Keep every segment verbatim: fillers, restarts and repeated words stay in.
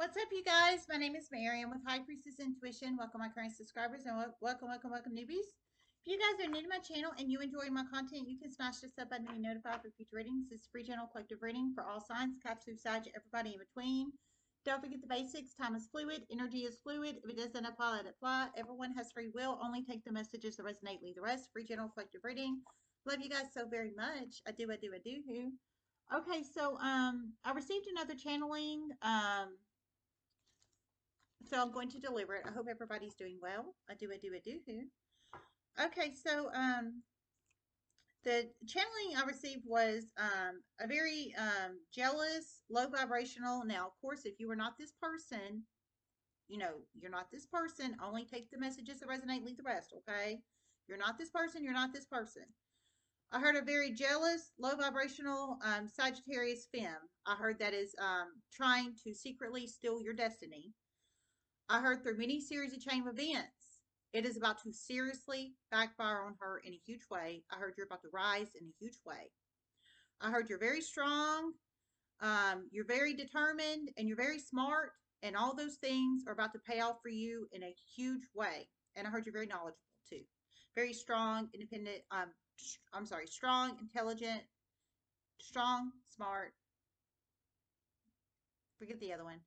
What's up, you guys? My name is Mary. I'm with High Priestess Intuition. Welcome, my current subscribers, and welcome, welcome, welcome, newbies. If you guys are new to my channel and you enjoy my content, you can smash the sub button to be notified for future readings. This is free general collective reading for all signs, Cap, Sue, Sag, everybody in between. Don't forget the basics. Time is fluid. Energy is fluid. If it doesn't apply, let it apply. Everyone has free will. Only take the messages that resonate. Leave the rest. Free general collective reading. Love you guys so very much. I do, I do, I do. Who? Okay, so um, I received another channeling. Um, So I'm going to deliver it. I hope everybody's doing well. I do, I do, I do, who. Okay, so um, the channeling I received was um, a very um, jealous, low vibrational. Now, of course, if you are not this person, you know, you're not this person. Only take the messages that resonate, leave the rest, okay? You're not this person. You're not this person. I heard a very jealous, low vibrational um, Sagittarius femme. I heard that is um, trying to secretly steal your destiny. I heard through many series of chain of events, it is about to seriously backfire on her in a huge way. I heard you're about to rise in a huge way. I heard you're very strong, um, you're very determined, and you're very smart, and all those things are about to pay off for you in a huge way. And I heard you're very knowledgeable too. Very strong, independent, um, I'm sorry, strong, intelligent, strong, smart. Forget the other one.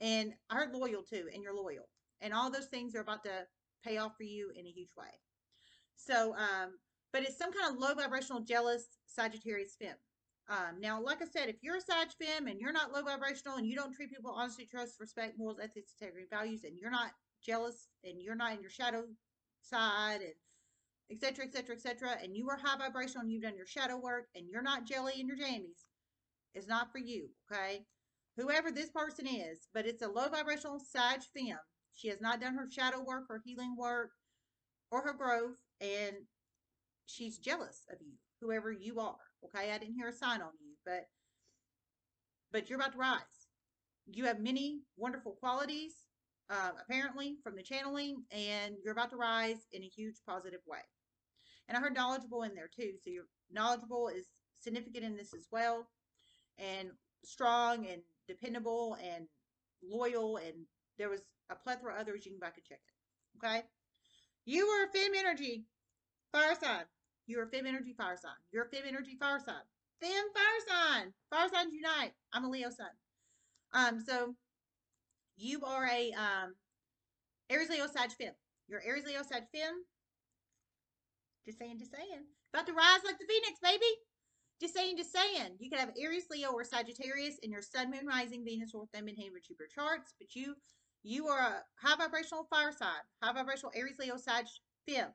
And I heard loyal too, and you're loyal. And all those things are about to pay off for you in a huge way. So, um, but it's some kind of low vibrational, jealous Sagittarius femme. Um, now, like I said, if you're a Sag femme and you're not low vibrational and you don't treat people honestly, trust, respect, morals, ethics, integrity, values, and you're not jealous and you're not in your shadow side and et cetera, et cetera, et cetera, and you are high vibrational and you've done your shadow work and you're not jelly in your jammies, it's not for you, okay? Whoever this person is, but it's a low vibrational Sag femme. She has not done her shadow work or healing work or her growth, and she's jealous of you, whoever you are. Okay, I didn't hear a sign on you, but but you're about to rise. You have many wonderful qualities, uh, apparently, from the channeling, and you're about to rise in a huge positive way. And I heard knowledgeable in there too, so your knowledgeable is significant in this as well, and strong and dependable and loyal, and there was a plethora of others. You can go back and check it. Okay, you are a fem energy fire sign. You are a fem energy fire sign. You're a fem energy fire sign. Fem fire sign. Fire signs unite. I'm a Leo sun. Um, so you are a um Aries Leo Sag fem. You're Aries Leo Sag fem. Just saying, just saying. About to rise like the phoenix, baby. Just saying, just saying, you could have Aries, Leo, or Sagittarius in your sun, moon, rising, Venus, or thumb and hand with Jupiter charts, but you you are a high vibrational fire sign, high vibrational Aries, Leo, Sag, femme.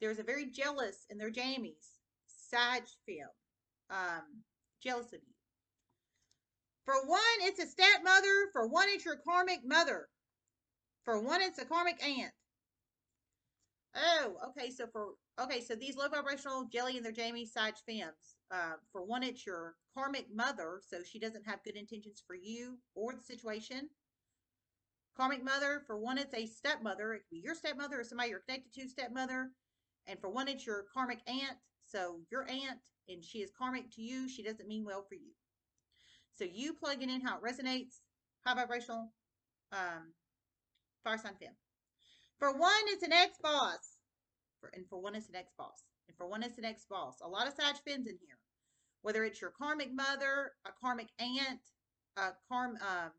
There's a very jealous in their jammies, Sag, femme, um, jealous of you. For one, it's a stepmother. For one, it's your karmic mother. For one, it's a karmic aunt. Oh, okay, so for, okay, so these low vibrational jelly and their Jamie Sag femmes, uh, for one, it's your karmic mother, so she doesn't have good intentions for you or the situation. Karmic mother, for one, it's a stepmother. It could be your stepmother or somebody you're connected to, stepmother. And for one, it's your karmic aunt, so your aunt, and she is karmic to you. She doesn't mean well for you. So you plug it in how it resonates, high vibrational um, fire sign femme. For one, it's an ex-boss. And for one, it's an ex-boss. And for one, it's an ex-boss. A lot of Sag femmes in here. Whether it's your karmic mother, a karmic aunt, a, karm, um,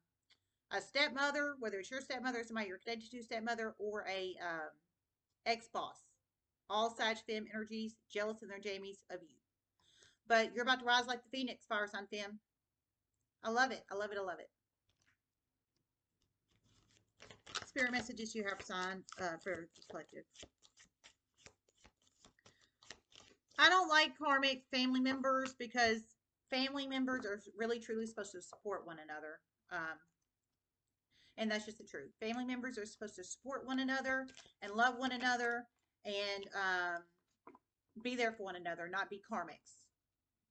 a stepmother, whether it's your stepmother, somebody you're connected to, stepmother, or a um, ex-boss. All Sag femme energies, jealous in their jammies of you. But you're about to rise like the phoenix, fire sign femme. I love it. I love it. I love it. Spirit messages you have signed uh, for the collective. I don't like karmic family members because family members are really truly supposed to support one another. Um, and that's just the truth. Family members are supposed to support one another and love one another and um, be there for one another, not be karmics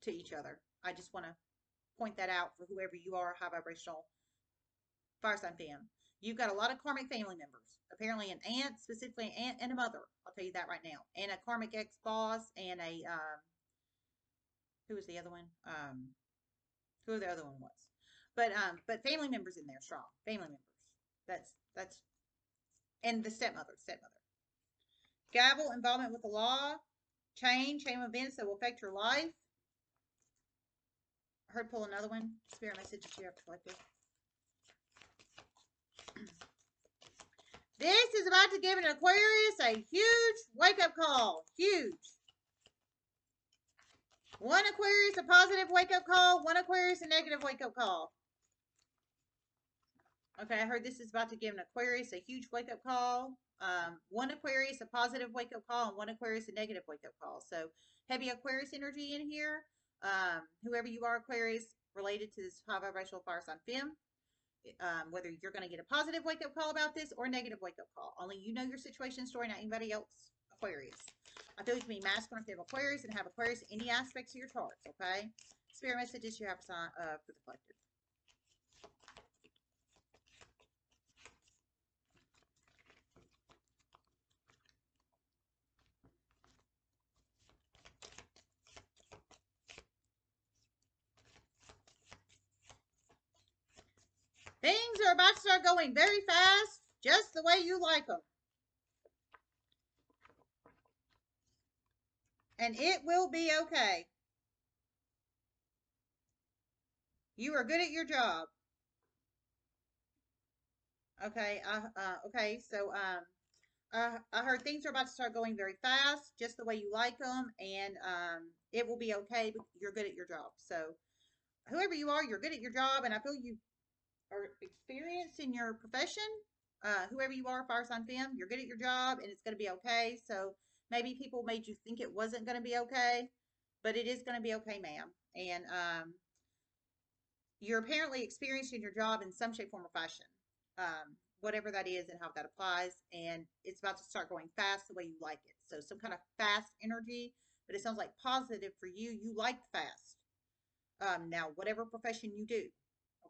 to each other. I just want to point that out for whoever you are, high vibrational fire sign fam. You've got a lot of karmic family members, apparently an aunt, specifically an aunt and a mother. I'll tell you that right now. And a karmic ex-boss and a, um, who was the other one? Um, who the other one was? But um, but family members in there, strong family members. That's that's, and the stepmother, stepmother. Gavel, involvement with the law, chain, chain of events that will affect her life. I heard pull another one. Spirit message to your collective. This is about to give an Aquarius a huge wake-up call. Huge. One Aquarius, a positive wake-up call. One Aquarius, a negative wake-up call. Okay, I heard this is about to give an Aquarius a huge wake-up call. Um, one Aquarius, a positive wake-up call, and one Aquarius, a negative wake-up call. So, heavy Aquarius energy in here. Um, whoever you are, Aquarius, related to this high vibrational fire sign fem. Um, whether you're going to get a positive wake-up call about this or a negative wake-up call. Only you know your situation story, not anybody else, Aquarius. I feel you can be masculine if you have Aquarius and have Aquarius in any aspects of your charts, okay? Spirit messages you have a sign uh, for the collective. Things are about to start going very fast, just the way you like them. And it will be okay. You are good at your job. Okay, I, uh, okay, so um, uh, I heard things are about to start going very fast, just the way you like them, and um, it will be okay, but you're good at your job. So whoever you are, you're good at your job, and I feel you are experienced in your profession, uh, whoever you are, fire sign fem, you're good at your job and it's going to be okay. So maybe people made you think it wasn't going to be okay, but it is going to be okay, ma'am. And um, you're apparently experienced in your job in some shape, form, or fashion, um, whatever that is and how that applies. And it's about to start going fast the way you like it. So some kind of fast energy, but it sounds like positive for you. You like fast. Um, now, whatever profession you do,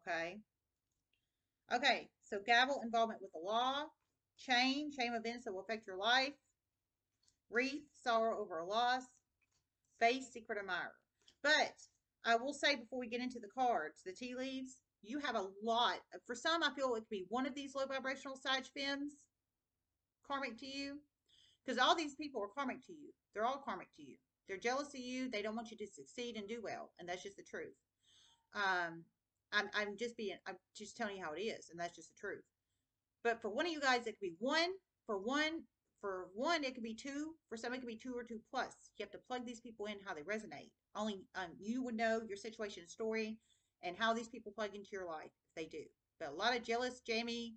okay? Okay, so gavel, involvement with the law, chain, chain events that will affect your life, wreath, sorrow over a loss, face, secret admirer. But I will say before we get into the cards, the tea leaves, you have a lot. For some, I feel it could be one of these low vibrational side fems, karmic to you, because all these people are karmic to you. They're all karmic to you. They're jealous of you. They don't want you to succeed and do well, and that's just the truth. Um... I'm, I'm just being, I'm just telling you how it is, and that's just the truth. But for one of you guys, it could be one, for one, for one, it could be two, for some, it could be two or two plus. You have to plug these people in, how they resonate. Only um, you would know your situation, story, and how these people plug into your life, if they do. But a lot of jealous, Jamie,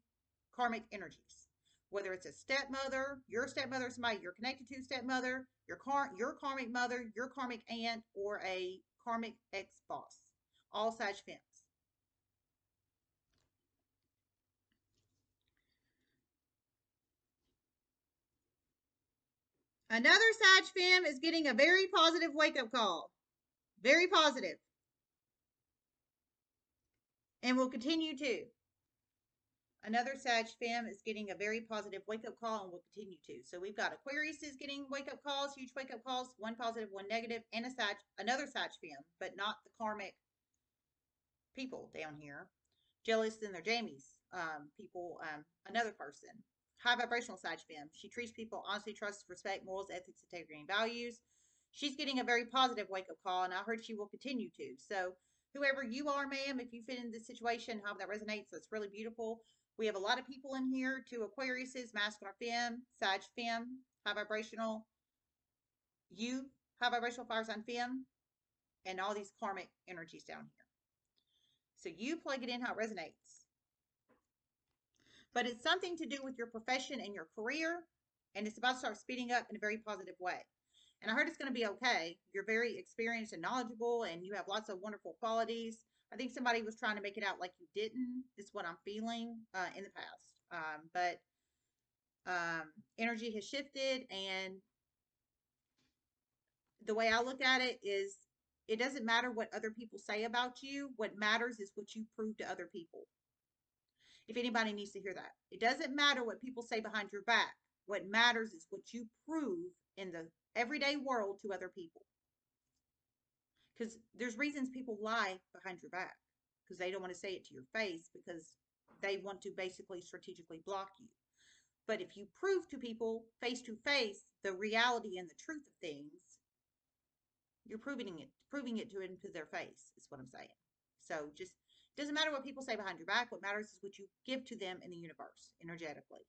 karmic energies. Whether it's a stepmother, your stepmother, somebody you're connected to, stepmother, your, car, your karmic mother, your karmic aunt, or a karmic ex-boss. All Sag fems. Another Sag fem is getting a very positive wake-up call. Very positive. And will continue to. Another Sag fem is getting a very positive wake-up call and will continue to. So we've got Aquarius is getting wake-up calls, huge wake-up calls, one positive, one negative, and a Sag, another Sag fem, but not the karmic people down here. Jealous in their jammies, um, people, um, another person. High vibrational side fem. She treats people honestly, trust, respect, morals, ethics, integrity, and values. She's getting a very positive wake-up call, and I heard she will continue to. So whoever you are, ma'am, if you fit in this situation, how that resonates, that's really beautiful. We have a lot of people in here, two Aquariuses, masculine fem, side fem, high vibrational, you, high vibrational fire sign fem, and all these karmic energies down here. So you plug it in how it resonates. But it's something to do with your profession and your career, and it's about to start speeding up in a very positive way. And I heard it's going to be okay. You're very experienced and knowledgeable, and you have lots of wonderful qualities. I think somebody was trying to make it out like you didn't. It's what I'm feeling uh, in the past. Um, but um, energy has shifted, and the way I look at it is it doesn't matter what other people say about you. What matters is what you prove to other people. If anybody needs to hear that, it doesn't matter what people say behind your back. What matters is what you prove in the everyday world to other people. Because there's reasons people lie behind your back. because they don't want to say it to your face because they want to basically strategically block you. But if you prove to people face to face the reality and the truth of things, you're proving it, proving it to into their face is what I'm saying. So just doesn't matter what people say behind your back. What matters is what you give to them in the universe energetically.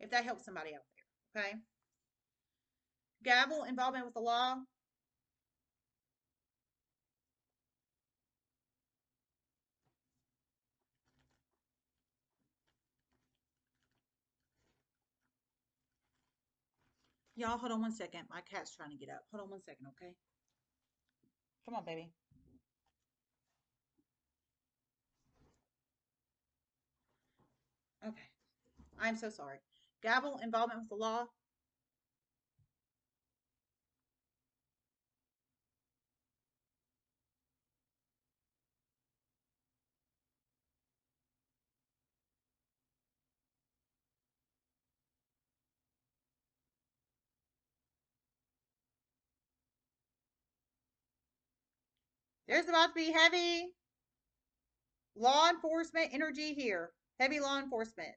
If that helps somebody out there, okay? Gavel, involvement with the law. Y'all, hold on one second. My cat's trying to get up. Hold on one second, okay? Come on, baby. Okay. I'm so sorry. Gavel, involvement with the law. There's about to be heavy law enforcement energy here. Heavy law enforcement.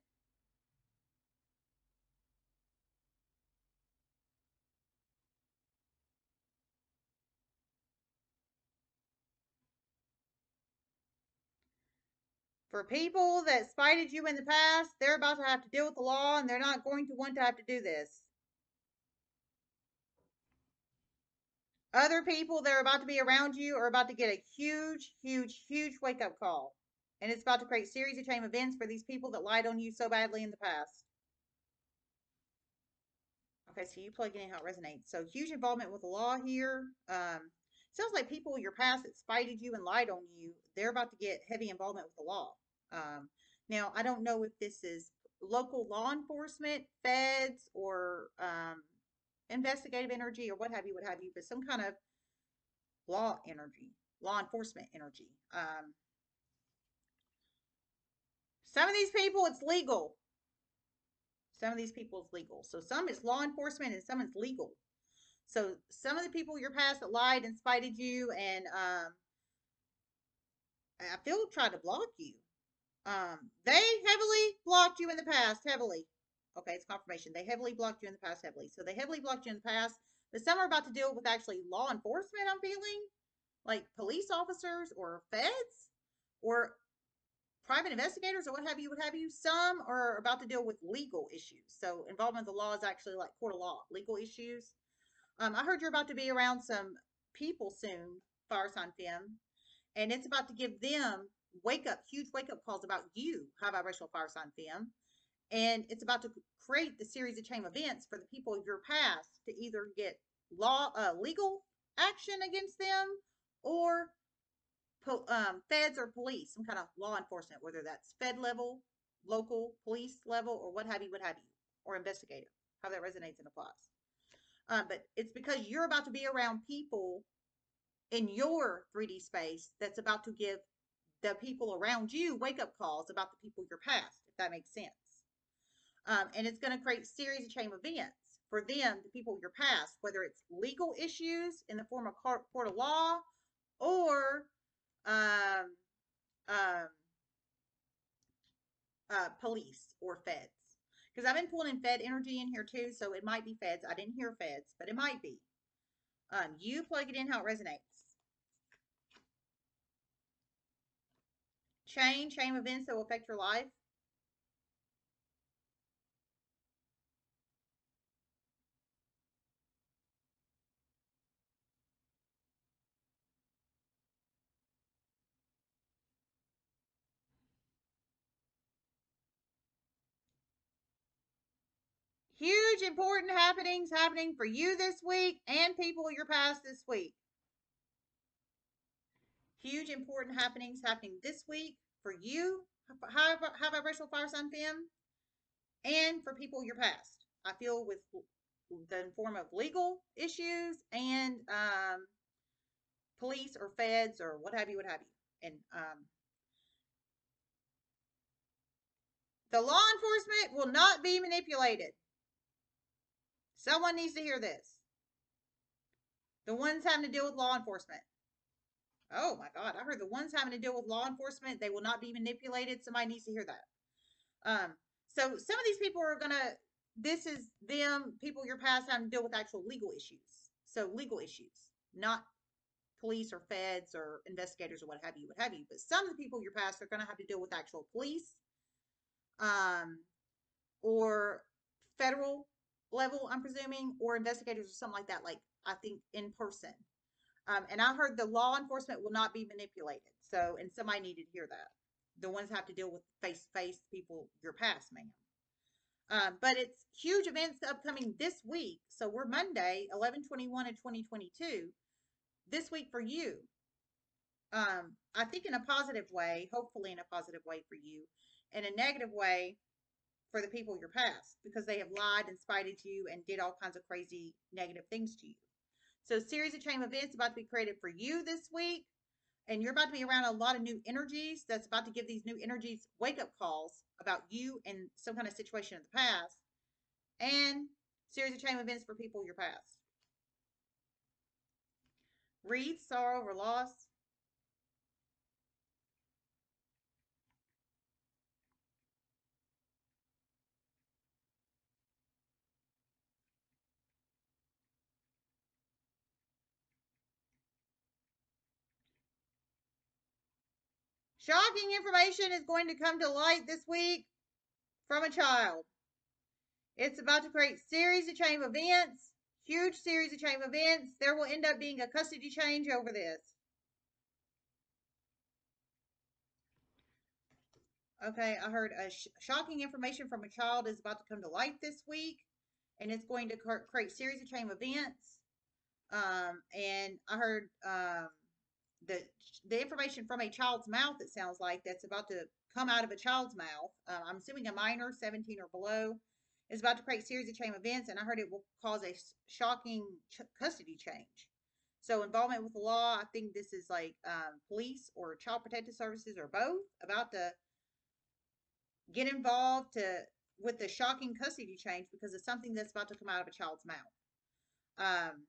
For people that spited you in the past, they're about to have to deal with the law, and they're not going to want to have to do this. Other people that are about to be around you are about to get a huge, huge, huge wake-up call. And it's about to create series of chain events for these people that lied on you so badly in the past. Okay, so you plug in how it resonates. So huge involvement with the law here. Um, sounds like people in your past that spited you and lied on you, they're about to get heavy involvement with the law. Um, now, I don't know if this is local law enforcement, feds, or... Um, investigative energy or what have you, what have you, but some kind of law energy, law enforcement energy. Um, some of these people, it's legal. Some of these people, it's legal. So some is law enforcement and some is legal. So some of the people in your past that lied and spited you and um, I feel tried to block you. Um, they heavily blocked you in the past, heavily. Okay, it's confirmation. They heavily blocked you in the past, heavily. So they heavily blocked you in the past, but some are about to deal with actually law enforcement, I'm feeling, like police officers or feds or private investigators or what have you, what have you. Some are about to deal with legal issues. So involvement with the law is actually like court of law, legal issues. Um, I heard you're about to be around some people soon, Fire Sign Femme, and it's about to give them wake up, huge wake up calls about you, High Vibrational Fire Sign Femme. And it's about to create the series of chain events for the people of your past to either get law, uh, legal action against them or um, feds or police, some kind of law enforcement, whether that's fed level, local, police level, or what have you, what have you, or investigative, how that resonates and applies. Um, but it's because you're about to be around people in your three D space that's about to give the people around you wake-up calls about the people of your past, if that makes sense. Um, and it's going to create series of chain events for them, the people of your past, whether it's legal issues in the form of court of law or um, um, uh, police or feds. Because I've been pulling in Fed energy in here too, so it might be feds. I didn't hear feds, but it might be. Um, you plug it in how it resonates. Chain, chain events that will affect your life. Huge, important happenings happening for you this week and people of your past this week. Huge, important happenings happening this week for you, High, high Vibrational Fire Sign Femme, and for people of your past. I feel with the form of legal issues and um, police or feds or what have you, what have you. And um, the law enforcement will not be manipulated. Someone needs to hear this. The ones having to deal with law enforcement. Oh my God. I heard the ones having to deal with law enforcement, they will not be manipulated. Somebody needs to hear that. Um, so some of these people are going to, this is them, people your past having to deal with actual legal issues. So legal issues, not police or feds or investigators or what have you, what have you. But some of the people your past are going to have to deal with actual police, um, or federal level, I'm presuming, or investigators or something like that. Like I think in person. Um, and I heard the law enforcement will not be manipulated. So, and somebody needed to hear that. The ones have to deal with face-to-face people, your past, ma'am. Um, but it's huge events upcoming this week. So we're Monday, eleven twenty-one of twenty twenty-two. This week for you, um, I think in a positive way, hopefully in a positive way for you, in a negative way for the people your past, because they have lied and spited you and did all kinds of crazy negative things to you. So series of chain events about to be created for you this week. And you're about to be around a lot of new energies. That's about to give these new energies wake-up calls about you and some kind of situation in the past. And series of chain events for people your past. Grief, sorrow, or loss. Shocking information is going to come to light this week from a child. It's about to create series of chain events, huge series of chain events. There will end up being a custody change over this. Okay, I heard a sh shocking information from a child is about to come to light this week, and it's going to create series of chain events. Um, and I heard... Um, The, the information from a child's mouth, it sounds like, that's about to come out of a child's mouth, um, I'm assuming a minor, seventeen or below, is about to create series of chain events, and I heard it will cause a shocking ch custody change. So involvement with the law, I think this is like um, police or child protective services or both, about to get involved to with the shocking custody change because of something that's about to come out of a child's mouth. Um,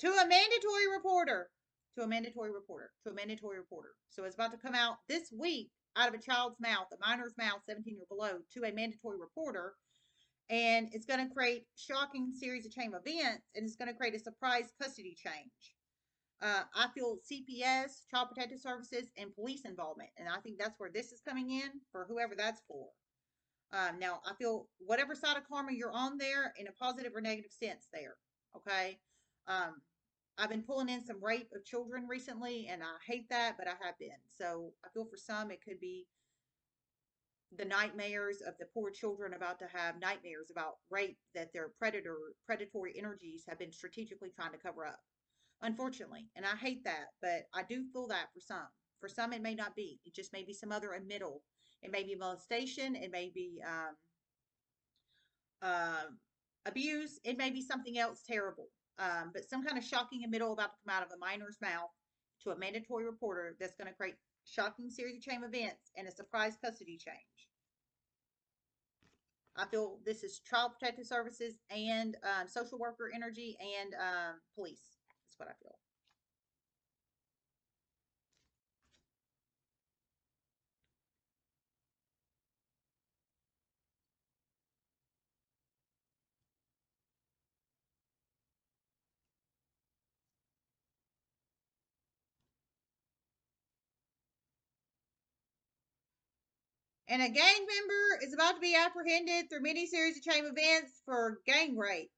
to a mandatory reporter. To a mandatory reporter, to a mandatory reporter. So it's about to come out this week out of a child's mouth, a minor's mouth, seventeen or below, to a mandatory reporter. And it's going to create shocking series of chain events, and it's going to create a surprise custody change. Uh, I feel C P S, Child Protective Services, and police involvement. And I think that's where this is coming in for whoever that's for. Um, now, I feel whatever side of karma you're on there in a positive or negative sense there. Okay. Um, I've been pulling in some rape of children recently, and I hate that, but I have been. So I feel for some, it could be the nightmares of the poor children about to have nightmares about rape that their predator, predatory energies have been strategically trying to cover up, unfortunately. And I hate that, but I do feel that for some. For some, it may not be. It just may be some other middle. It may be molestation. It may be um, uh, abuse. It may be something else terrible. Um, but some kind of shocking middle about to come out of a minor's mouth to a mandatory reporter that's going to create shocking series of chain events and a surprise custody change. I feel this is Child Protective Services and um, social worker energy and um, police. That's what I feel. And a gang member is about to be apprehended through many series of chain events for gang rape.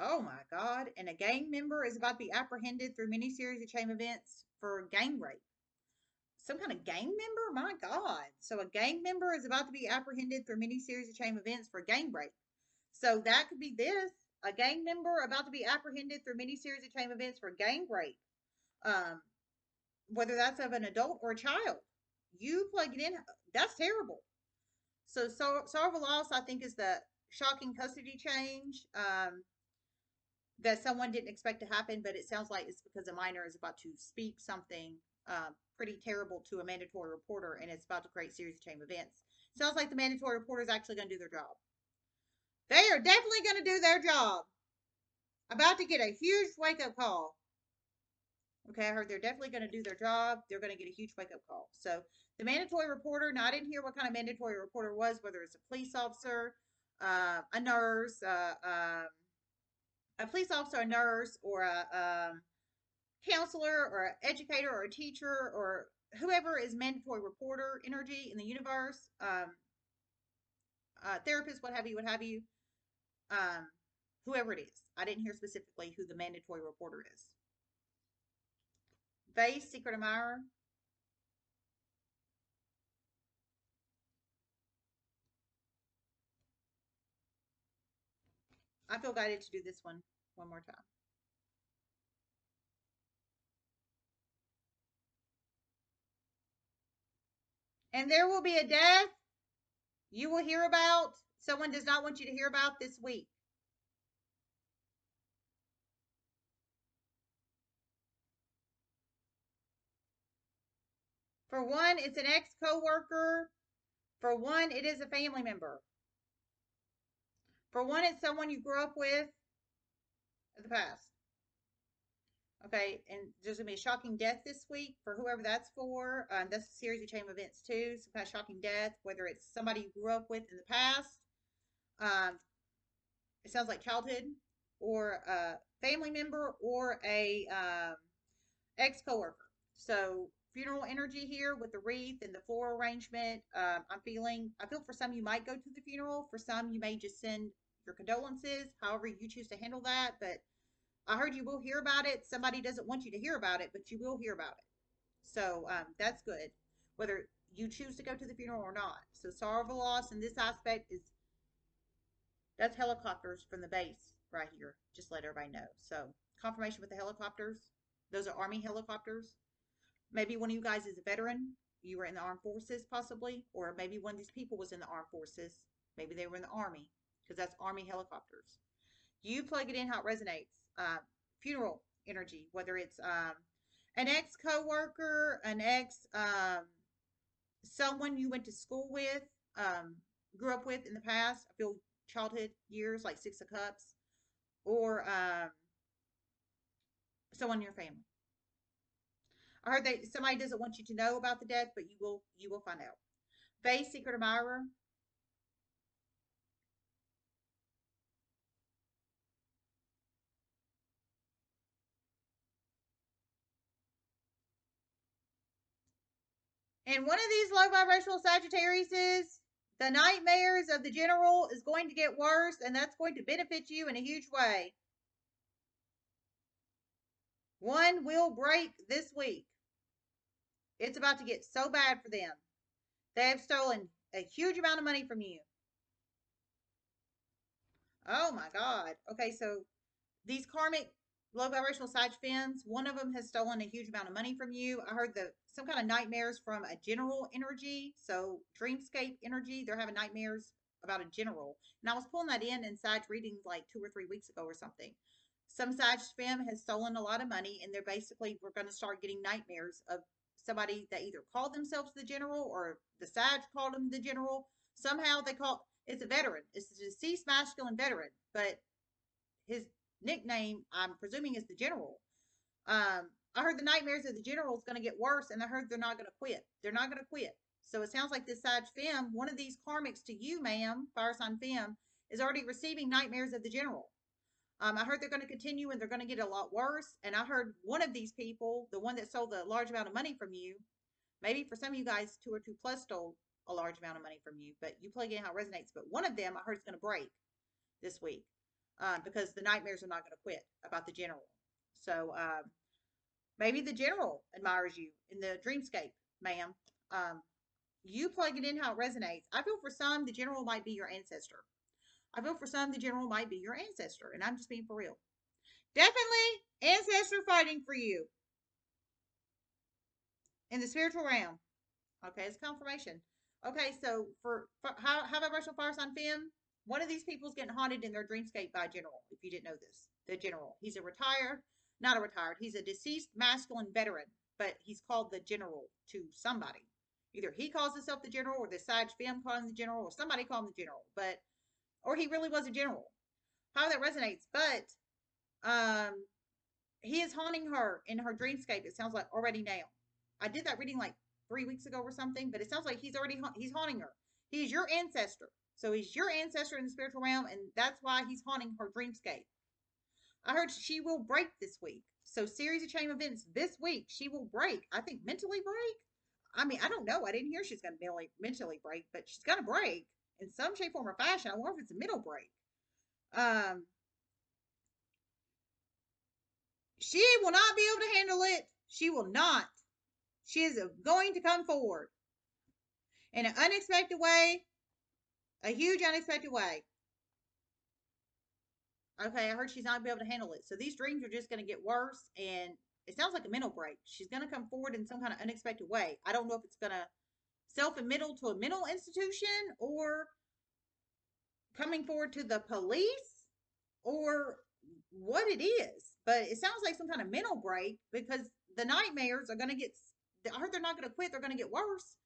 Oh my God. And a gang member is about to be apprehended through many series of chain events for gang rape. Some kind of gang member? My God. So a gang member is about to be apprehended through many series of chain events for gang rape. So that could be this. A gang member about to be apprehended through many series of chain events for gang rape. Um, whether that's of an adult or a child. You plug it in, that's terrible. So, so sorrowful loss, I think, is the shocking custody change um, that someone didn't expect to happen, but it sounds like it's because a minor is about to speak something uh, pretty terrible to a mandatory reporter, and it's about to create series of chain events. Sounds like the mandatory reporter is actually going to do their job. They are definitely going to do their job. About to get a huge wake-up call. Okay, I heard they're definitely going to do their job. They're going to get a huge wake-up call. So the mandatory reporter, now I didn't hear what kind of mandatory reporter was, whether it's a police officer, uh, a nurse, uh, um, a police officer, a nurse, or a um, counselor, or an educator, or a teacher, or whoever is mandatory reporter energy in the universe, um, uh, therapist, what have you, what have you, um, whoever it is. I didn't hear specifically who the mandatory reporter is. Vase, secret admirer. I feel guided to do this one one more time. And there will be a death you will hear about. Someone does not want you to hear about this week. For one, it's an ex-coworker. For one, it is a family member. For one, it's someone you grew up with in the past. Okay, and there's going to be a shocking death this week for whoever that's for. Um, that's a series of chain of events too. Some kind of shocking death, whether it's somebody you grew up with in the past. Um, it sounds like childhood, or a family member, or a um, ex-coworker. So funeral energy here with the wreath and the floral arrangement. Um, I'm feeling, I feel for some you might go to the funeral. For some you may just send your condolences, however you choose to handle that. But I heard you will hear about it. Somebody doesn't want you to hear about it, but you will hear about it. So um, that's good, whether you choose to go to the funeral or not. So sorrowful loss in this aspect is, that's helicopters from the base right here. Just let everybody know. So confirmation with the helicopters. Those are Army helicopters. Maybe one of you guys is a veteran. You were in the armed forces possibly, or maybe one of these people was in the armed forces. Maybe they were in the Army, because that's Army helicopters. You plug it in how it resonates. Uh, funeral energy, whether it's um, an ex-coworker, an ex, um, someone you went to school with, um, grew up with in the past. I feel childhood years, like Six of Cups, or um, someone in your family. I heard that somebody doesn't want you to know about the death, but you will you will find out. Vase, secret admirer. And one of these low vibrational Sagittariuses, the nightmares of the general is going to get worse, and that's going to benefit you in a huge way. One will break this week. It's about to get so bad for them. They have stolen a huge amount of money from you. Oh my God. Okay, so these karmic low vibrational side fins, one of them has stolen a huge amount of money from you. I heard the some kind of nightmares from a general energy. So dreamscape energy, they're having nightmares about a general. And I was pulling that in in Sag readings like two or three weeks ago or something. Some Sag femme has stolen a lot of money, and they're basically, we're going to start getting nightmares of somebody that either called themselves the general, or the Sag called them the general. Somehow they call, it's a veteran. It's a deceased masculine veteran, but his nickname, I'm presuming, is the general. Um, I heard the nightmares of the general is going to get worse, and I heard they're not going to quit. They're not going to quit. So it sounds like this Sag femme, one of these karmics to you, ma'am, fire sign femme, is already receiving nightmares of the general. Um, I heard they're going to continue, and they're going to get a lot worse. And I heard one of these people, the one that stole the large amount of money from you, maybe for some of you guys, two or two plus stole a large amount of money from you, but you plug in how it resonates. But one of them, I heard, is going to break this week uh, because the nightmares are not going to quit about the general. So um, maybe the general admires you in the dreamscape, ma'am. Um, you plug it in how it resonates. I feel for some, the general might be your ancestor. I feel for some, the general might be your ancestor, and I'm just being for real. Definitely ancestor fighting for you in the spiritual realm. Okay, it's confirmation. Okay, so for, for how, how vibrational fire sign femme, one of these people's getting haunted in their dreamscape by a general, if you didn't know this. The general. He's a retired, not a retired, he's a deceased masculine veteran, but he's called the general to somebody. Either he calls himself the general, or the Sag femme calls him the general, or somebody called him the general, but or he really was a general. How that resonates. But um, He is haunting her in her dreamscape, it sounds like, already now. I did that reading like three weeks ago or something, but it sounds like he's already, ha he's haunting her. He's your ancestor. So he's your ancestor in the spiritual realm, and that's why he's haunting her dreamscape. I heard she will break this week. So series of chain events this week, she will break. I think mentally break. I mean, I don't know. I didn't hear she's going to mentally break, but she's going to break in some shape, form, or fashion. I wonder if it's a mental break. Um, she will not be able to handle it. She will not. She is going to come forward in an unexpected way, a huge unexpected way. Okay, I heard she's not going to be able to handle it. So these dreams are just going to get worse, and it sounds like a mental break. She's going to come forward in some kind of unexpected way. I don't know if it's going to self-admit to a mental institution, or coming forward to the police, or what it is. But it sounds like some kind of mental break, because the nightmares are going to get, I heard they're not going to quit, they're going to get worse.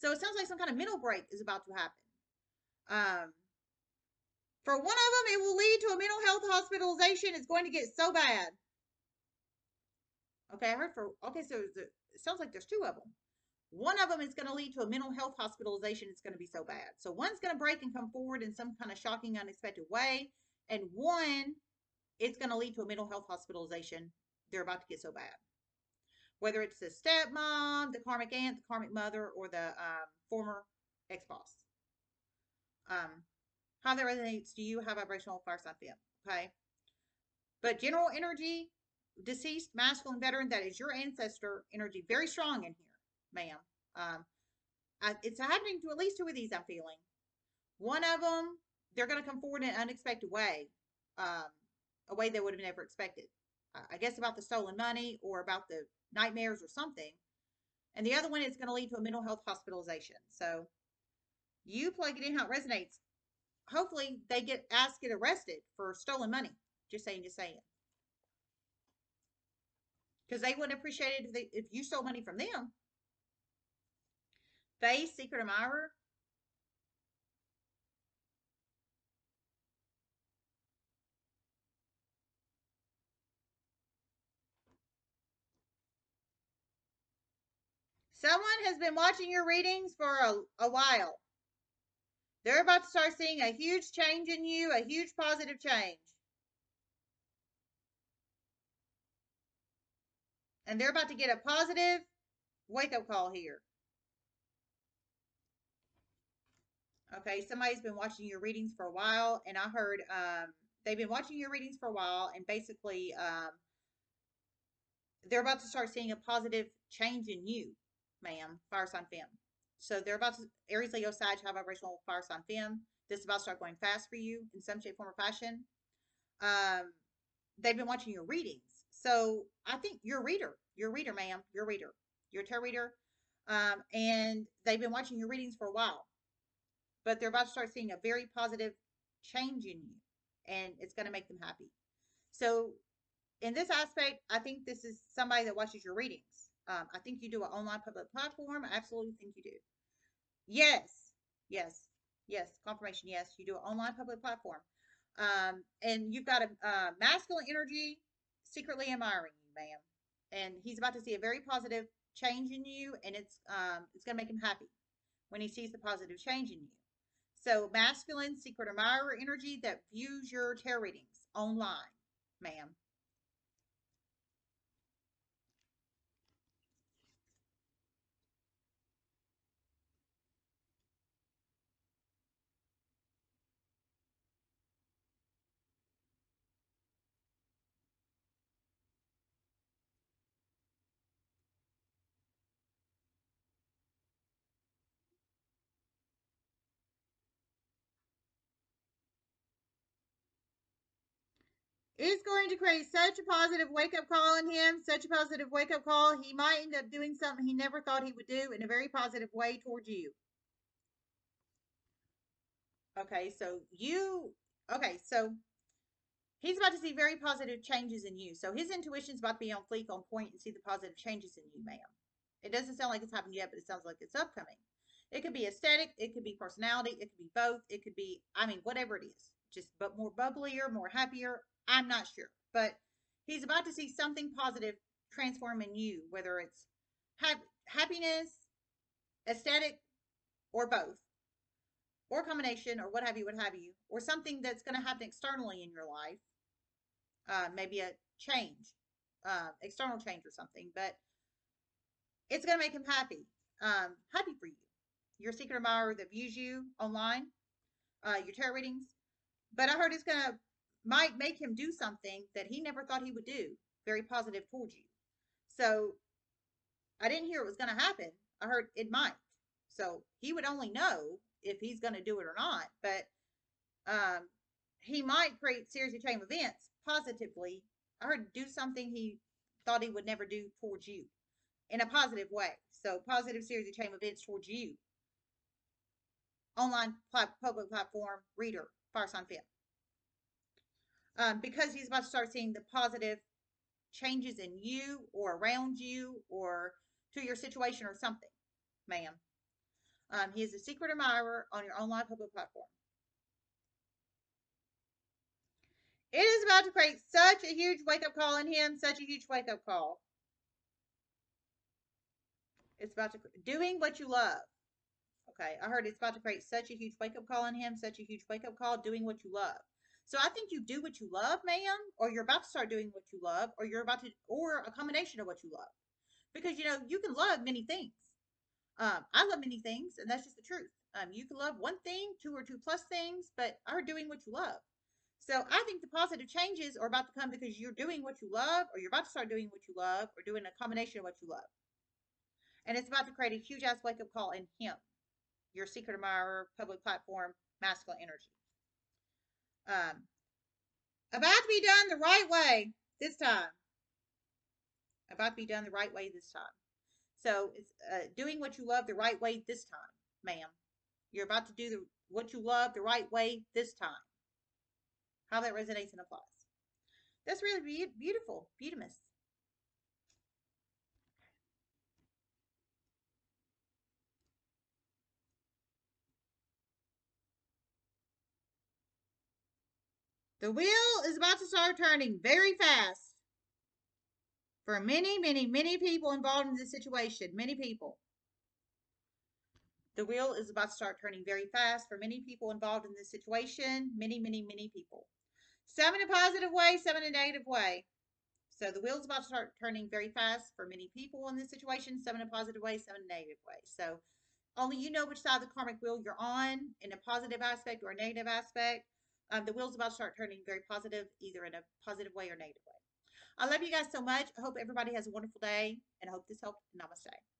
So it sounds like some kind of mental break is about to happen. Um, For one of them, it will lead to a mental health hospitalization. It's going to get so bad. Okay, I heard for, okay, so it sounds like there's two of them. One of them is going to lead to a mental health hospitalization. It's going to be so bad. So one's going to break and come forward in some kind of shocking, unexpected way. And one, it's going to lead to a mental health hospitalization. They're about to get so bad. Whether it's the stepmom, the karmic aunt, the karmic mother, or the um, former ex-boss. Um... How that resonates to you, high vibrational fire sign feel, okay? But general energy, deceased, masculine, veteran, that is your ancestor energy. Very strong in here, ma'am. Um, I, it's happening to at least two of these, I'm feeling. One of them, they're going to come forward in an unexpected way, um, a way they would have never expected. I guess about the stolen money or about the nightmares or something. And the other one is going to lead to a mental health hospitalization. So you plug it in how it resonates. Hopefully they get asked get arrested for stolen money. Just saying, just saying. Because they wouldn't appreciate it if, they, if you stole money from them. Faith, secret admirer. Someone has been watching your readings for a, a while. They're about to start seeing a huge change in you, a huge positive change. And they're about to get a positive wake-up call here. Okay, somebody's been watching your readings for a while, and I heard um, they've been watching your readings for a while, and basically um, they're about to start seeing a positive change in you, ma'am, fire sign femme. So they're about to, Aries, Leo, Sag, high vibrational fire sign femme. This is about to start going fast for you in some shape, form, or fashion. Um, they've been watching your readings. So I think your reader, your reader, ma'am, your reader, your tarot reader. Um, and they've been watching your readings for a while. But they're about to start seeing a very positive change in you. And it's going to make them happy. So in this aspect, I think this is somebody that watches your readings. Um, I think you do an online public platform. I absolutely think you do. Yes, yes, yes. Confirmation, yes. You do an online public platform. Um, and you've got a uh, masculine energy secretly admiring you, ma'am. And he's about to see a very positive change in you, and it's um, it's going to make him happy when he sees the positive change in you. So masculine secret admirer energy that views your tarot readings online, ma'am. It's going to create such a positive wake-up call in him, such a positive wake-up call. He might end up doing something he never thought he would do in a very positive way towards you. Okay, so you, okay, so he's about to see very positive changes in you. So his intuition's about to be on fleek, on point, and see the positive changes in you, ma'am. It doesn't sound like it's happened yet, but it sounds like it's upcoming. It could be aesthetic. It could be personality. It could be both. It could be, I mean, whatever it is. Just but more bubblier, more happier. I'm not sure, but He's about to see something positive transform in you, whether it's ha happiness, aesthetic, or both, or combination, or what have you, what have you, or something that's going to happen externally in your life. Uh, maybe a change, uh, external change or something, but it's going to make him happy, um, happy for you. Your secret admirer that views you online, uh, your tarot readings. But I heard it's going to might make him do something that he never thought he would do, very positive towards you. So I didn't hear it was going to happen. I heard it might. So he would only know if he's going to do it or not, but um, he might create series of chain events positively. I heard do something he thought he would never do towards you in a positive way. So positive series of chain events towards you. Online public platform reader, fire sign fifth. Um, because he's about to start seeing the positive changes in you or around you or to your situation or something, ma'am. Um, he is a secret admirer on your online public platform. It is about to create such a huge wake-up call in him, such a huge wake-up call. It's about to, doing what you love. Okay, I heard it's about to create such a huge wake-up call in him, such a huge wake-up call, doing what you love. So I think you do what you love, ma'am, or you're about to start doing what you love, or you're about to, or a combination of what you love. Because, you know, you can love many things. Um, I love many things, and that's just the truth. Um, you can love one thing, two or two plus things, but are doing what you love. So I think the positive changes are about to come because you're doing what you love, or you're about to start doing what you love, or doing a combination of what you love. And it's about to create a huge-ass wake-up call in him, your secret admirer, public platform, masculine energy. Um, about to be done the right way this time. About to be done the right way this time. So it's uh, doing what you love the right way this time, ma'am. You're about to do the, what you love the right way this time. How that resonates and applies. That's really be beautiful, beautimous. The wheel is about to start turning very fast for many, many, many people involved in this situation. Many people. The wheel is about to start turning very fast for many people involved in this situation. Many, many, many people. Some in a positive way, some in a negative way. So the wheel is about to start turning very fast for many people in this situation. Some in a positive way, some in a negative way. So only you know which side of the karmic wheel you're on, in a positive aspect or a negative aspect. Um, the wheel's about to start turning very positive, either in a positive way or negative way. I love you guys so much. I hope everybody has a wonderful day, and I hope this helped. Namaste.